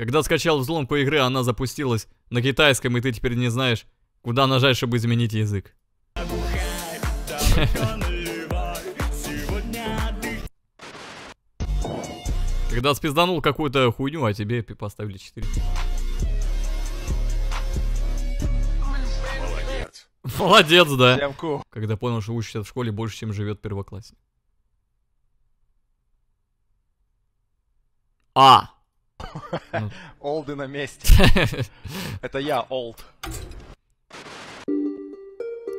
Когда скачал взломку игры, она запустилась на китайском, и ты теперь не знаешь, куда нажать, чтобы изменить язык. Когда спизданул какую-то хуйню, а тебе поставили 4. Молодец. Молодец, да. Когда понял, что учишься в школе больше, чем живет первоклассник. А! Олды на месте. Это я, олд.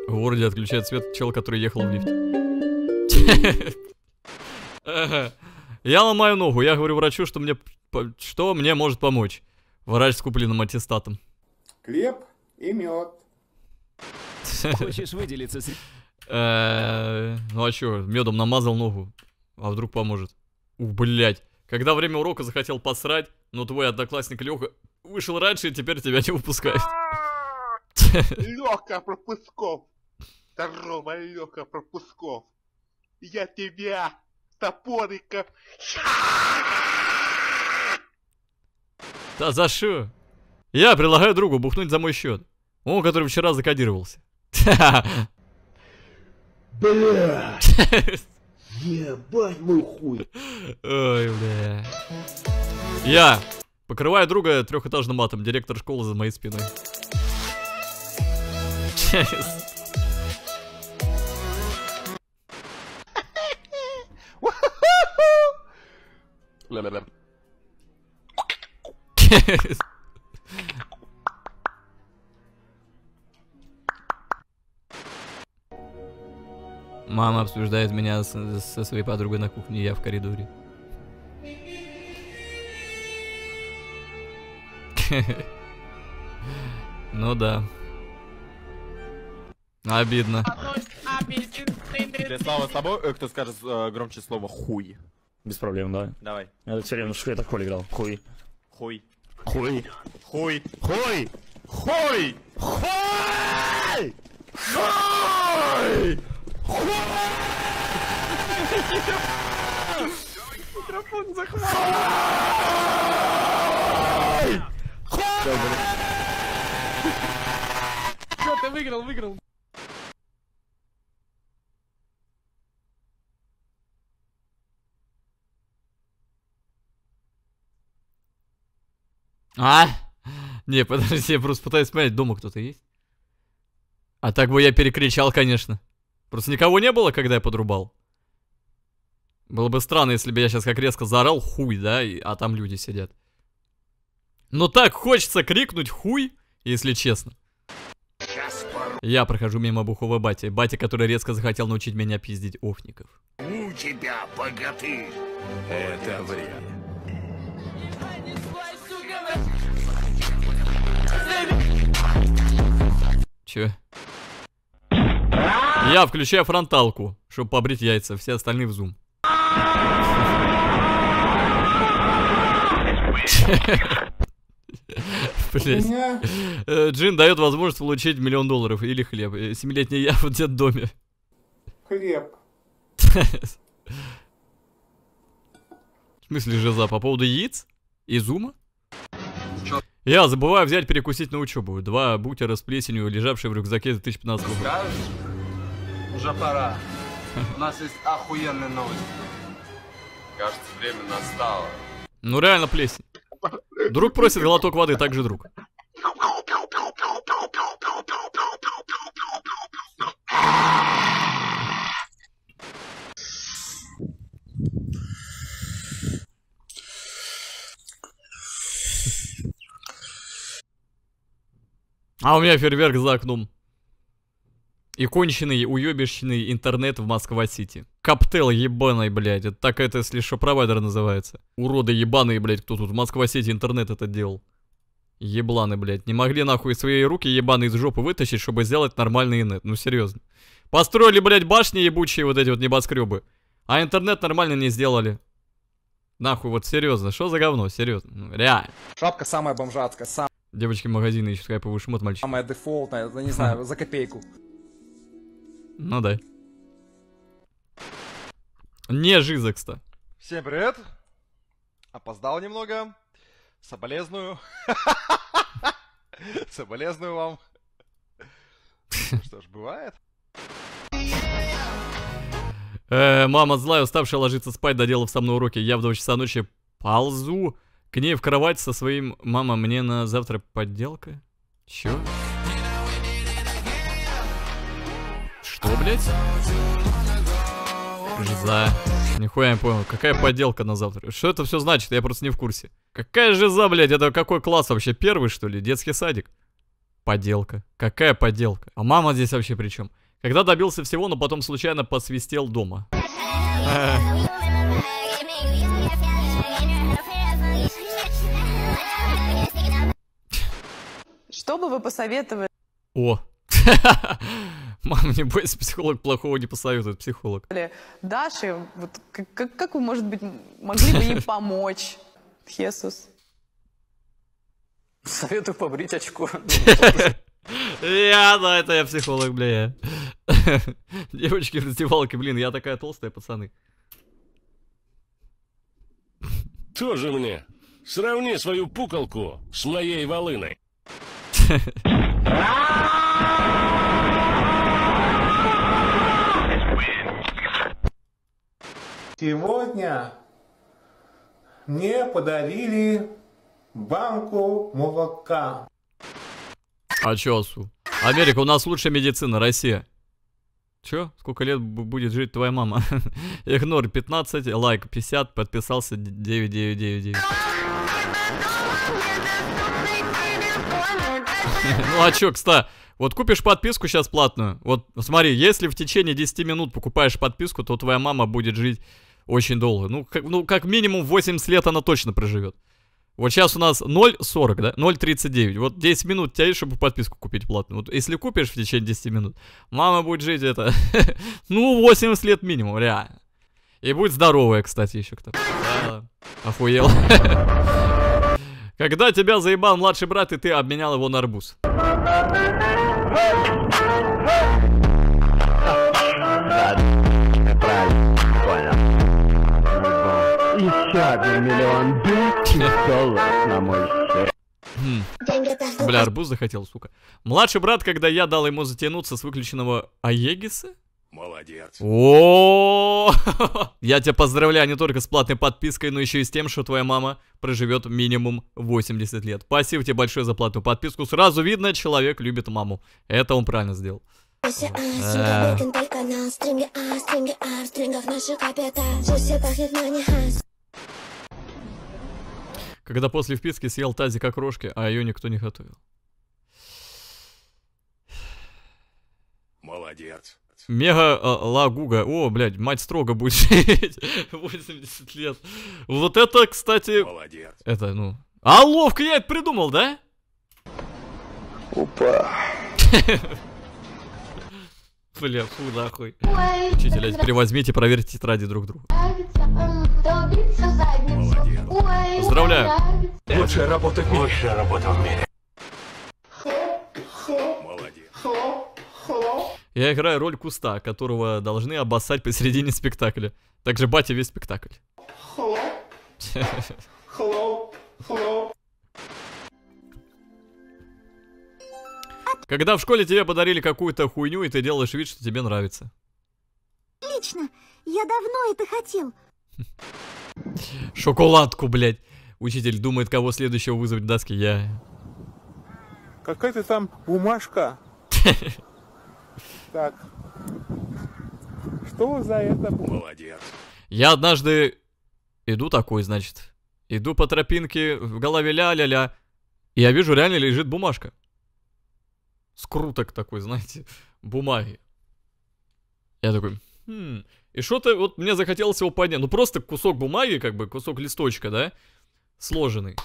В городе отключает свет чел, который ехал в лифте. Я ломаю ногу, я говорю врачу, что мне может помочь. Врач с купленным аттестатом. Хлеб и мед. Хочешь выделиться с... Ну а чё, медом намазал ногу. А вдруг поможет? Ух, блять. Когда время урока захотел посрать, но твой одноклассник Лёха вышел раньше и теперь тебя не выпускает. Лёха Пропусков! Здорово, Лёха Пропусков! Я тебя, топорика! Да за шо? Я предлагаю другу бухнуть за мой счет. Он, который вчера закодировался. Блядь! Ебать мой хуй. Ой, бля. Я покрываю друга трехэтажным матом. Директор школы за моей спиной. Мама обсуждает меня со своей подругой на кухне, я в коридоре. Ну да. Обидно. Слава с тобой, кто скажет громче слово хуй. Без проблем, да. Давай. Я все время в школе так хуй играл. Хуй. Хуй. Хуй. Хуй. Хуй. Хуй. Хуй. Хуй. Микрофон захватил. Что ты выиграл, выиграл. А? Не, подожди, я просто пытаюсь понять, дома кто-то есть. А так бы я перекричал, конечно. Просто никого не было, когда я подрубал. Было бы странно, если бы я сейчас как резко заорал хуй, да, а там люди сидят. Но так хочется крикнуть хуй, если честно. Я прохожу мимо бухого бати. Батя, который резко захотел научить меня пиздить охников. У тебя, богатырь, это вряд. Че? Я включаю фронталку, чтобы побрить яйца, все остальные в зум. Джин дает возможность получить $1 000 000 или хлеб. 7-летний я в детдоме. Хлеб. В смысле, жиза по поводу яиц и зума? Я забываю взять перекусить на учебу. 2 бутера с плесенью, лежавшие в рюкзаке за 1015 рублей. Уже пора. У нас есть охуенная новость. Кажется, время настало. Ну реально плесень. Друг просит глоток воды, так же друг. А у меня фейерверк за окном. И конченый, уебищный интернет в Москва-Сити. Коптел ебаный, блядь. Это так это, если что, провайдер называется. Уроды ебаные, блядь, кто тут в Москва-Сити интернет это делал. Ебланы, блядь. Не могли нахуй свои руки ебаные из жопы вытащить, чтобы сделать нормальный интернет. Ну серьезно. Построили, блядь, башни ебучие вот эти вот небоскребы. А интернет нормально не сделали. Нахуй, вот серьезно. Что за говно? Серьезно. Реально. Шапка самая бомжатская. Девочки магазины ищут хайповый шмот, мальчик. Самая дефолтная, не знаю, за копейку. Ну да. Не жизекс-то. Всем привет. Опоздал немного. Соболезную. Соболезную вам. Что ж, бывает. Мама злая, уставшая, ложится спать, доделав со мной уроки. Я в 2 часа ночи ползу к ней в кровать со своим... Мама, мне на завтра подделка? Чё? Что, блядь? Жиза. Нихуя не понял. Какая подделка на завтра? Что это все значит? Я просто не в курсе. Какая жиза, блядь? Это какой класс вообще? 1-й, что ли? Детский садик? Подделка. Какая подделка? А мама здесь вообще при чем? Когда добился всего, но потом случайно посвистел дома. Что бы вы посоветовали? О. Мам, не бойся, психолог плохого не посоветует, психолог. Даше, вот, как вы, может быть, могли бы ей помочь? Хесус. Советую побрить очко. Я, да, это я психолог, бля. Девочки в раздевалке, блин, я такая толстая, пацаны. Тоже мне. Сравни свою пуколку с моей волыной. Сегодня мне подарили банку молока. А чё, Асу? Америка, у нас лучшая медицина, Россия. Чё? Сколько лет будет жить твоя мама? Игнор 15, лайк 50, подписался 9999. Ну а чё, кста? Вот купишь подписку сейчас платную. Вот смотри, если в течение 10 минут покупаешь подписку, то твоя мама будет жить очень долго. Ну, как минимум 80 лет она точно проживет. Вот сейчас у нас 0,40, да? 0,39. Вот 10 минут тянешь, чтобы подписку купить платную. Вот если купишь в течение 10 минут, мама будет жить это... ну, 80 лет минимум, реально. И будет здоровая, кстати, еще кто-то. Охуел. Когда тебя заебал младший брат, и ты обменял его на арбуз. Еще 1 миллион долларов на мой счет. Бля, арбуз захотел, сука. Младший брат, когда я дал ему затянуться с выключенного Аегиса. Молодец. О, я тебя поздравляю не только с платной подпиской, но еще и с тем, что твоя мама проживет минимум 80 лет. Спасибо тебе большое за платную подписку. Сразу видно, человек любит маму. Это он правильно сделал. Когда после вписки съел тазик окрошки, а ее никто не готовил. Молодец. Мега лагуга. О, блядь, мать строго будет жить 80 лет. Вот это, кстати... Молодец. Это, ну... А ловко я это придумал, да? Опа. Бля, фу, нахуй. Учителя, теперь возьмите, проверьте тетради друг другу. Молодец. Поздравляю. Лучшая работа в мире. Лучшая работа в мире. Молодец. Я играю роль куста, которого должны обоссать посередине спектакля. Также батя весь спектакль. Когда в школе тебе подарили какую-то хуйню, и ты делаешь вид, что тебе нравится. Отлично, я давно это хотел. Шоколадку, блядь. Учитель думает, кого следующего вызвать в доске. Я. Какая ты там бумажка? Так, что за это? Молодец. Я однажды иду такой, значит, иду по тропинке, в голове ля-ля-ля, и я вижу, реально лежит бумажка. Скруток такой, знаете, бумаги. Я такой, и что-то вот мне захотелось его поднять. Ну просто кусок бумаги, как бы, кусок листочка, да, сложенный.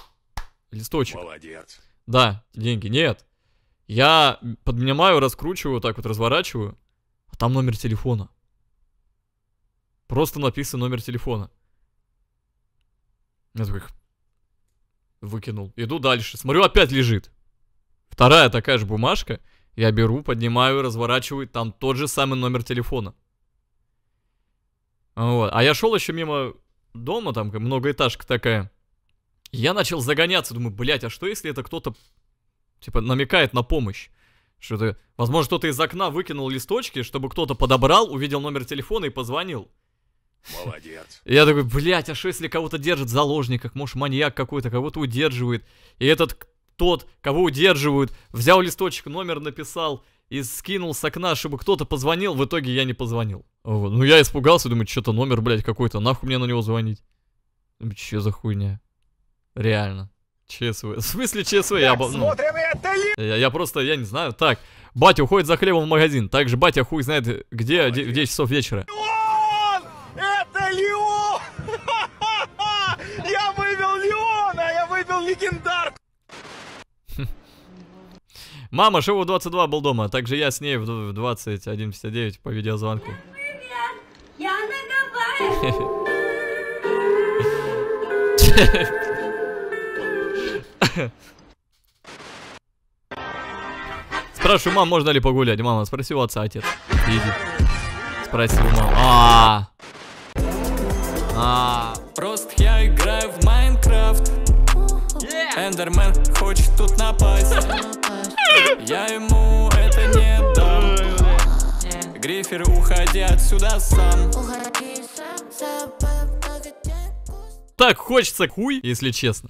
Листочек. Молодец. Да, деньги, нет. Я поднимаю, раскручиваю, так вот разворачиваю, а там номер телефона. Просто написан номер телефона. Я такой выкинул. Иду дальше. Смотрю, опять лежит. Вторая такая же бумажка. Я беру, поднимаю, разворачиваю, там тот же самый номер телефона. Вот. А я шел еще мимо дома, там многоэтажка такая. Я начал загоняться, думаю, блять, а что если это кто-то, типа, намекает на помощь? Что-то, возможно, кто-то из окна выкинул листочки, чтобы кто-то подобрал, увидел номер телефона и позвонил. Молодец. Я такой, блять, а что если кого-то держит в заложниках, может, маньяк какой-то, кого-то удерживает, и этот тот, кого удерживают, взял листочек, номер написал и скинул с окна, чтобы кто-то позвонил, в итоге я не позвонил. Вот. Ну, я испугался, думаю, что-то номер, блядь, какой-то, нахуй мне на него звонить? Че за хуйня? Реально. ЧСВ. В смысле ЧСВ? Так, я просто, я не знаю. Так, батя уходит за хлебом в магазин. Также батя хуй знает где, в 10 часов вечера. Леон! Это Леон! Я выбил Леона! Я выбил легендарку! Мама Шиву 22 был дома, также я с ней в 21:59 по видеозвонку. Привет, я на Гавайях. Спрашиваю, мам, можно ли погулять? Мама, спроси у отца, отец. Иди. Спроси у мамы. Просто я играю в Майнкрафт. Эндермен хочет тут напасть. Я ему это не дам. Грифер, уходи отсюда сам. Так хочется хуй, если честно.